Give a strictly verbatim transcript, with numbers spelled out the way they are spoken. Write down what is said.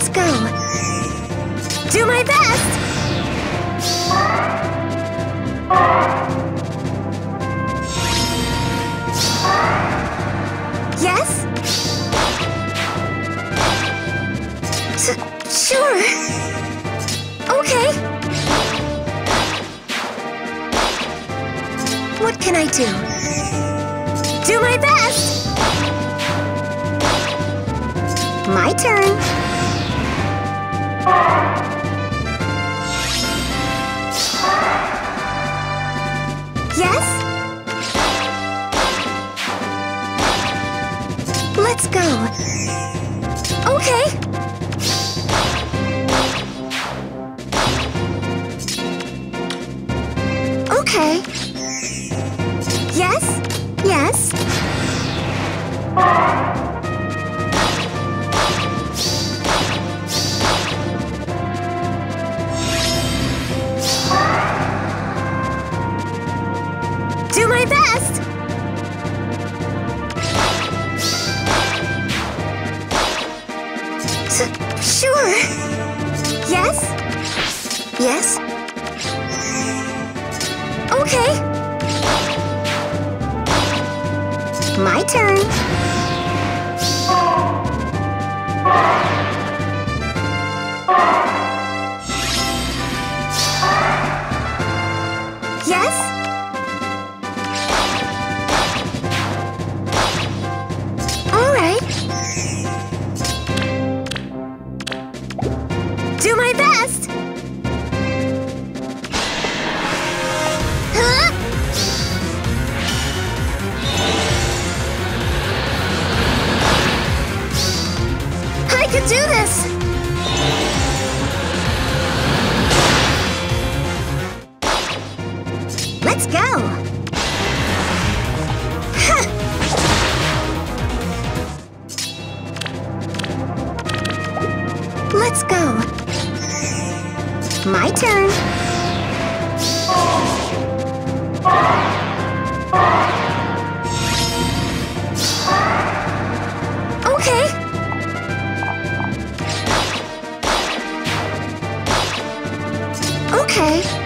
Let's go. Do my best. Yes? Sure. Okay. What can I do? Do my best. My turn. Yes? Let's go. Okay. Okay. Yes? Yes? Do my best! Sure. Yes? Yes? Okay. My turn. Yes? All right. Do my best. I could do this! Let's go! Huh. Let's go! My turn! Okay! Okay.